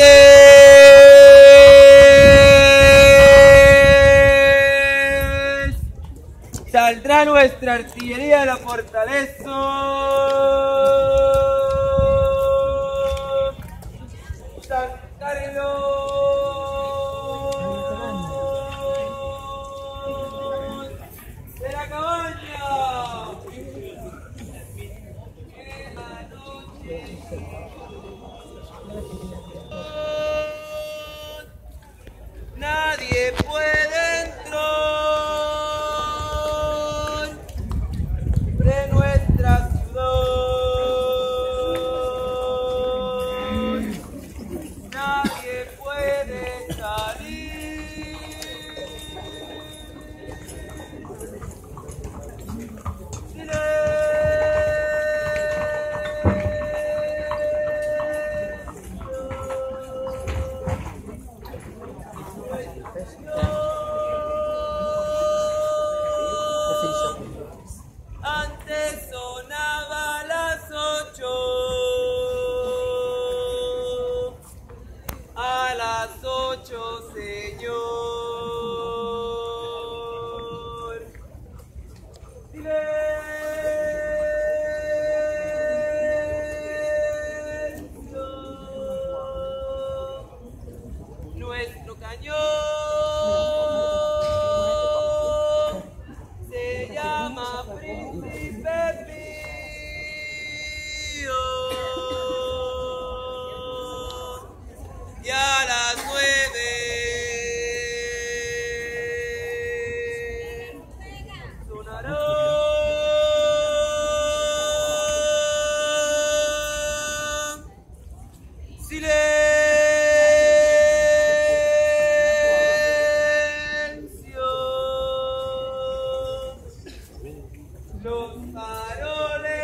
Insurgentes. Saldrá nuestra artillería de la fortaleza. Sancarlos de la Cabaña. En la noche. Nadie puede entrar de nuestra ciudad. Nadie puede salir. Antes sonaba las 8, a las 8, señor. Silencio. Nuestro cañón. Y a las 9 sonará silencio. Los faroles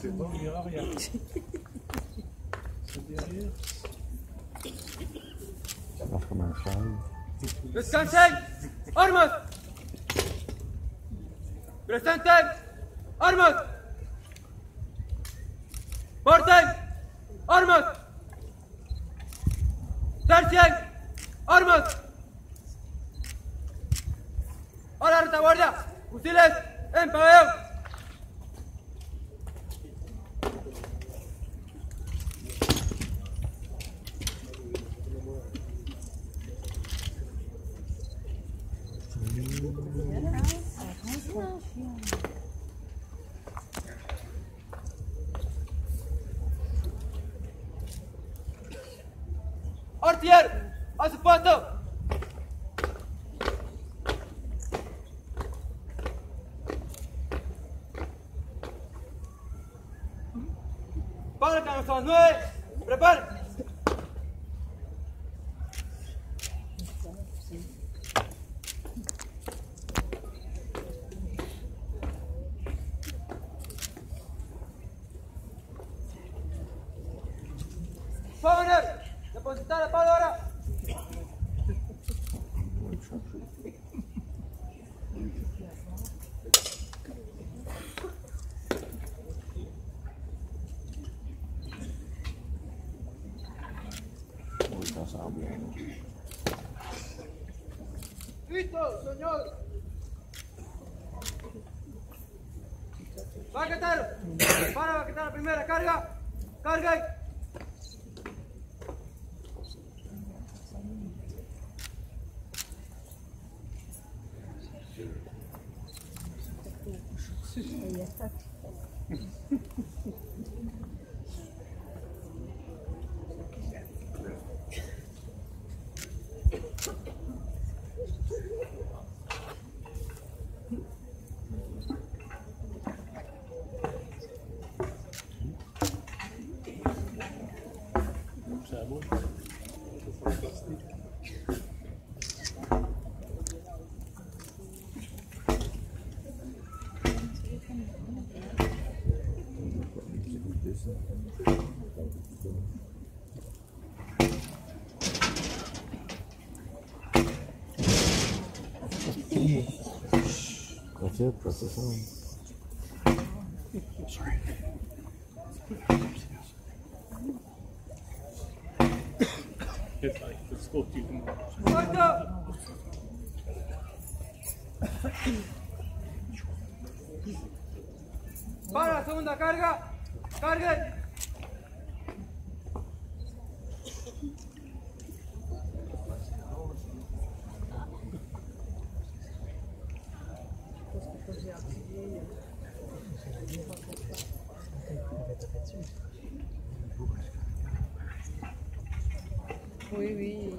c'est bon, il n'y aura rien. C'est derrière. Ça marche comme un chien. Presente! Armas! Presente! Armas! Porten! Armas! Tercien! Armas! A la retaguardia! Fusiles en pabellón! Artilheiro, a suporta! Para, Carlos IX! Prepare! ¡Listo, señor! ¡Baquetero! ¡Para, baquetero! ¡Primera carga! ¡Carga! Ahí está. That's it, press this on. Sorry. Goodbye. Let's go to you. Back up! Para, segunda carga. Carguen. Oui, oui.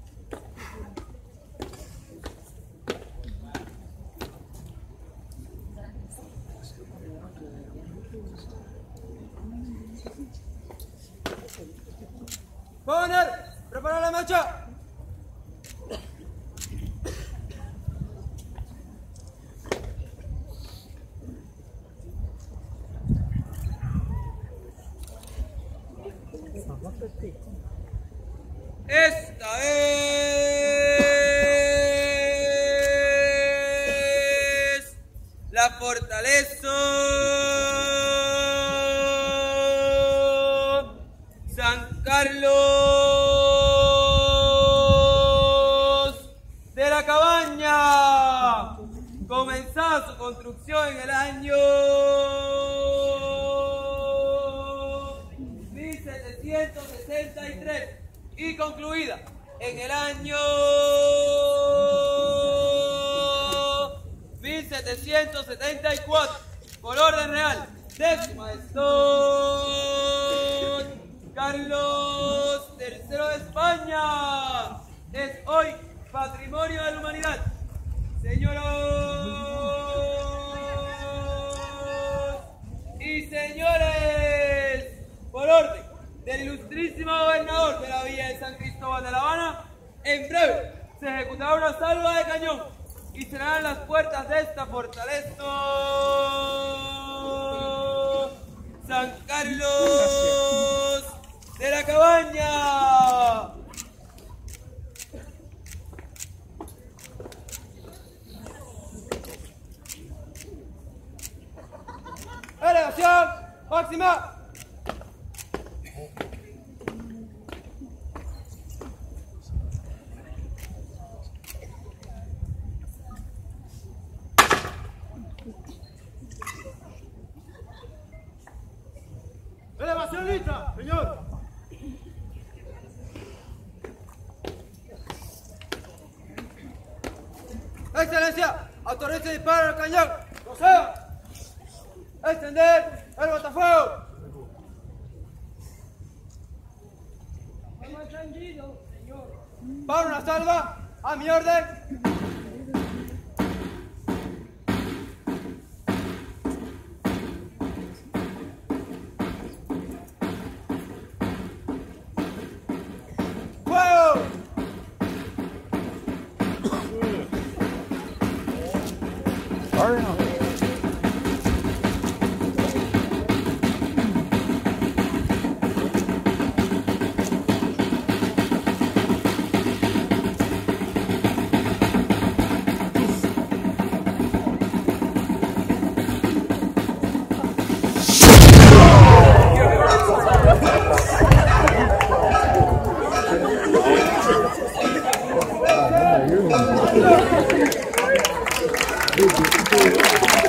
¡Poner! ¡Prepara la marcha! Esta es la Fortaleza San Carlos de La Cabaña, comenzó su construcción en el año 1763 y concluida en el año 1774 por orden real de su majestad Carlos III de España. Es hoy Patrimonio de la Humanidad. Señoras y señores, por orden del ilustrísimo gobernador de la villa de San Cristóbal de La Habana, en breve se ejecutará una salva de cañón y cerrarán las puertas de esta fortaleza San Carlos de La Cabaña. Elevación máxima. Elevación lista, señor. Excelencia, autorice disparo al cañón. Proceda. Extender el botafuego. Hemos encendido, señor. Para una salva, a mi orden. ¡Fuego! Thank you.